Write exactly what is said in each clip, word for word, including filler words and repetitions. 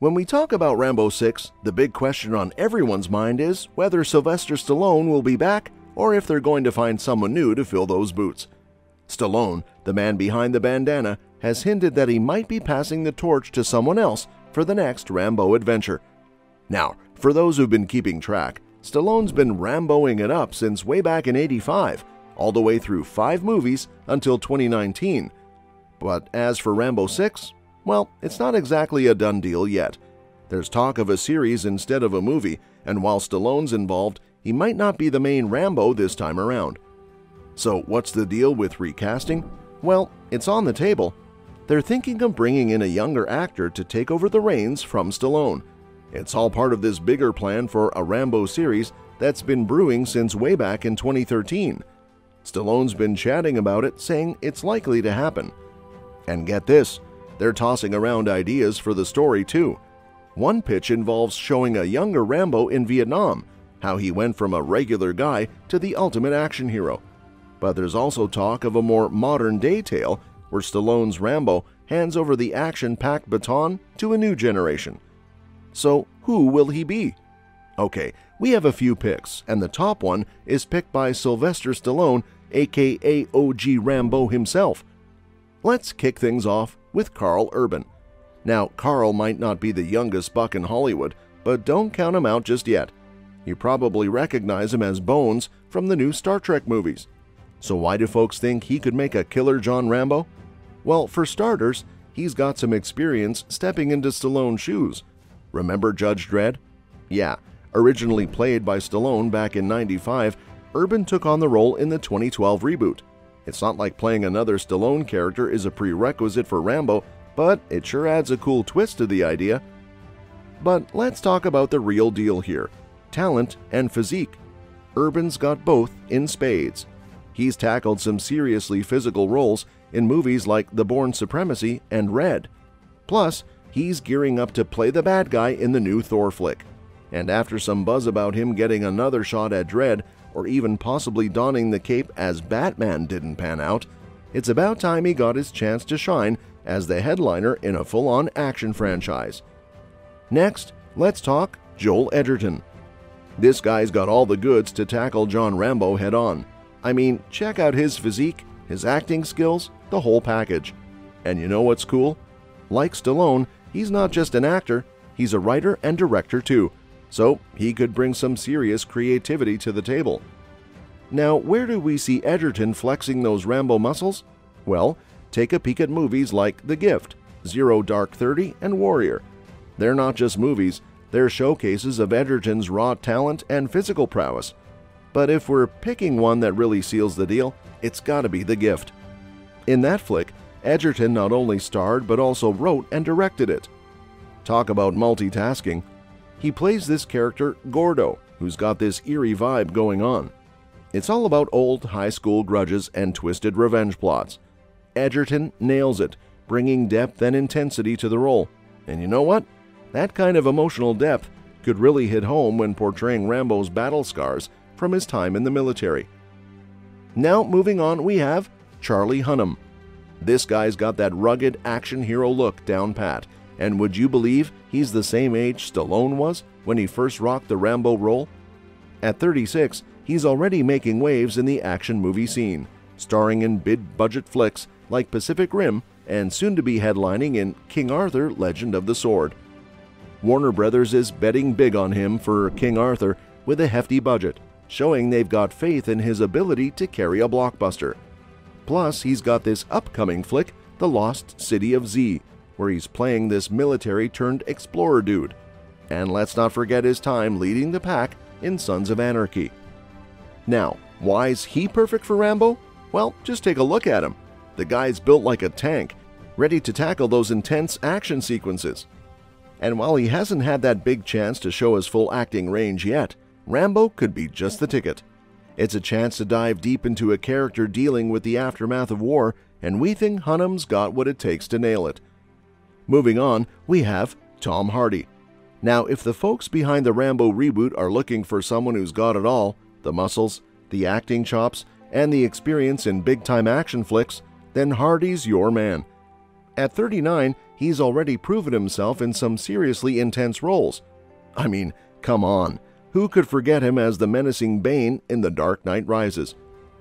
When we talk about Rambo six, the big question on everyone's mind is whether Sylvester Stallone will be back or if they're going to find someone new to fill those boots. Stallone, the man behind the bandana, has hinted that he might be passing the torch to someone else for the next Rambo adventure. Now, for those who've been keeping track, Stallone's been Ramboing it up since way back in eighty-five, all the way through five movies until twenty nineteen. But as for Rambo six, well, it's not exactly a done deal yet. There's talk of a series instead of a movie, and while Stallone's involved, he might not be the main Rambo this time around. So what's the deal with recasting? Well, it's on the table. They're thinking of bringing in a younger actor to take over the reins from Stallone. It's all part of this bigger plan for a Rambo series that's been brewing since way back in twenty thirteen. Stallone's been chatting about it, saying it's likely to happen. And get this, they're tossing around ideas for the story too. One pitch involves showing a younger Rambo in Vietnam, how he went from a regular guy to the ultimate action hero. But there's also talk of a more modern-day tale where Stallone's Rambo hands over the action-packed baton to a new generation. So who will he be? Okay, we have a few picks, and the top one is picked by Sylvester Stallone, aka O G Rambo himself. Let's kick things off with Karl Urban. Now, Karl might not be the youngest buck in Hollywood, but don't count him out just yet. You probably recognize him as Bones from the new Star Trek movies. So why do folks think he could make a killer John Rambo? Well, for starters, he's got some experience stepping into Stallone's shoes. Remember Judge Dredd? Yeah, originally played by Stallone back in ninety-five, Urban took on the role in the twenty twelve reboot. It's not like playing another Stallone character is a prerequisite for Rambo, but it sure adds a cool twist to the idea. But let's talk about the real deal here, talent and physique. Urban's got both in spades. He's tackled some seriously physical roles in movies like The Bourne Supremacy and Red. Plus, he's gearing up to play the bad guy in the new Thor flick. And after some buzz about him getting another shot at Dredd, or even possibly donning the cape as Batman didn't pan out, it's about time he got his chance to shine as the headliner in a full-on action franchise. Next, let's talk Joel Edgerton. This guy's got all the goods to tackle John Rambo head-on. I mean, check out his physique, his acting skills, the whole package. And you know what's cool? Like Stallone, he's not just an actor, he's a writer and director too, so he could bring some serious creativity to the table. Now, where do we see Edgerton flexing those Rambo muscles? Well, take a peek at movies like The Gift, Zero Dark Thirty, and Warrior. They're not just movies, they're showcases of Edgerton's raw talent and physical prowess. But if we're picking one that really seals the deal, it's gotta be The Gift. In that flick, Edgerton not only starred but also wrote and directed it. Talk about multitasking. He plays this character, Gordo, who's got this eerie vibe going on. It's all about old high school grudges and twisted revenge plots. Edgerton nails it, bringing depth and intensity to the role. And you know what? That kind of emotional depth could really hit home when portraying Rambo's battle scars from his time in the military. Now moving on, we have Charlie Hunnam. This guy's got that rugged action hero look down pat, and would you believe he's the same age Stallone was when he first rocked the Rambo role? At thirty-six, he's already making waves in the action movie scene, starring in big-budget flicks like Pacific Rim and soon to be headlining in King Arthur: Legend of the Sword. Warner Brothers is betting big on him for King Arthur with a hefty budget, showing they've got faith in his ability to carry a blockbuster. Plus, he's got this upcoming flick, The Lost City of Z, where he's playing this military-turned-explorer dude. And let's not forget his time leading the pack in Sons of Anarchy. Now, why's he perfect for Rambo? Well, just take a look at him. The guy's built like a tank, ready to tackle those intense action sequences. And while he hasn't had that big chance to show his full acting range yet, Rambo could be just the ticket. It's a chance to dive deep into a character dealing with the aftermath of war, and we think Hunnam's got what it takes to nail it. Moving on, we have Tom Hardy. Now, if the folks behind the Rambo reboot are looking for someone who's got it all, the muscles, the acting chops, and the experience in big-time action flicks, then Hardy's your man. At thirty-nine, he's already proven himself in some seriously intense roles. I mean, come on, who could forget him as the menacing Bane in The Dark Knight Rises?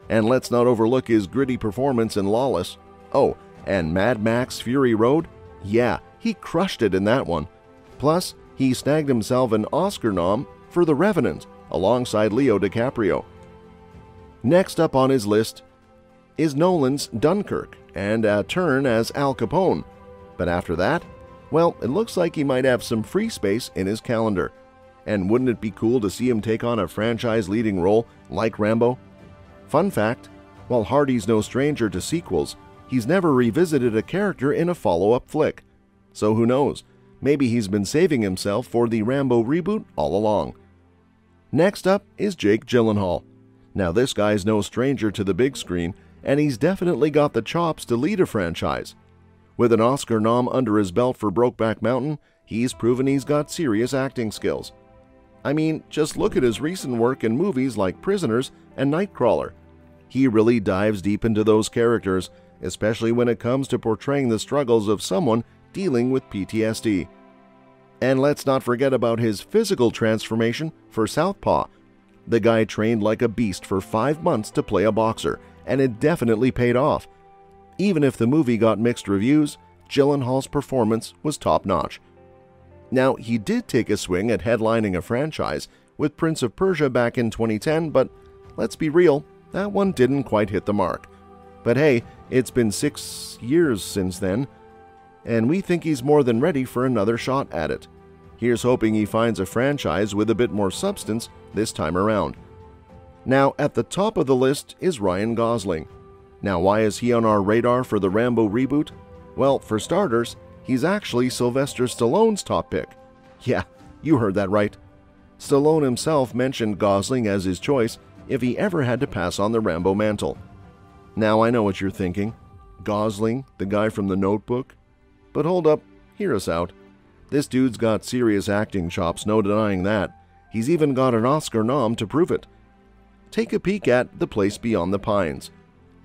And let's not overlook his gritty performance in Lawless. Oh, and Mad Max Fury Road? Yeah, he crushed it in that one. Plus, he snagged himself an Oscar nom for The Revenant, alongside Leo DiCaprio. Next up on his list is Nolan's Dunkirk and a turn as Al Capone. But after that, well, it looks like he might have some free space in his calendar. And wouldn't it be cool to see him take on a franchise-leading role like Rambo? Fun fact, while Hardy's no stranger to sequels, he's never revisited a character in a follow-up flick. So who knows, maybe he's been saving himself for the Rambo reboot all along. Next up is Jake Gyllenhaal. Now this guy's no stranger to the big screen, and he's definitely got the chops to lead a franchise. With an Oscar nom under his belt for Brokeback Mountain, he's proven he's got serious acting skills. I mean, just look at his recent work in movies like Prisoners and Nightcrawler. He really dives deep into those characters, especially when it comes to portraying the struggles of someone dealing with P T S D. And let's not forget about his physical transformation for Southpaw. The guy trained like a beast for five months to play a boxer, and it definitely paid off. Even if the movie got mixed reviews, Gyllenhaal's performance was top-notch. Now, he did take a swing at headlining a franchise with Prince of Persia back in twenty ten, but let's be real, that one didn't quite hit the mark. But hey, it's been six years since then, and we think he's more than ready for another shot at it. Here's hoping he finds a franchise with a bit more substance this time around. Now, at the top of the list is Ryan Gosling. Now, why is he on our radar for the Rambo reboot? Well, for starters, he's actually Sylvester Stallone's top pick. Yeah, you heard that right. Stallone himself mentioned Gosling as his choice if he ever had to pass on the Rambo mantle. Now, I know what you're thinking. Gosling, the guy from The Notebook? But hold up, hear us out. This dude's got serious acting chops, no denying that. He's even got an Oscar nom to prove it. Take a peek at The Place Beyond the Pines.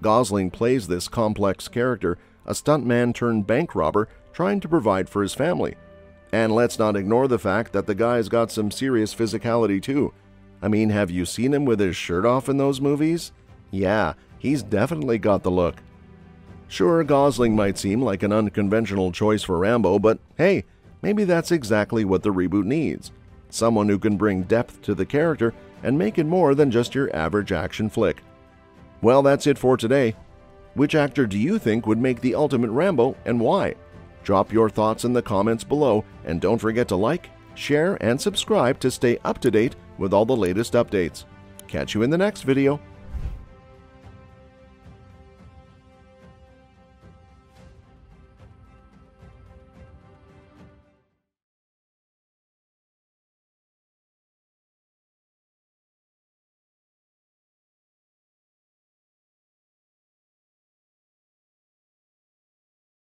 Gosling plays this complex character, a stuntman turned bank robber trying to provide for his family. And let's not ignore the fact that the guy's got some serious physicality too. I mean, have you seen him with his shirt off in those movies? Yeah, he's definitely got the look. Sure, Gosling might seem like an unconventional choice for Rambo, but hey, maybe that's exactly what the reboot needs. Someone who can bring depth to the character and make it more than just your average action flick. Well, that's it for today. Which actor do you think would make the ultimate Rambo and why? Drop your thoughts in the comments below, and don't forget to like, share, and subscribe to stay up to date with all the latest updates. Catch you in the next video.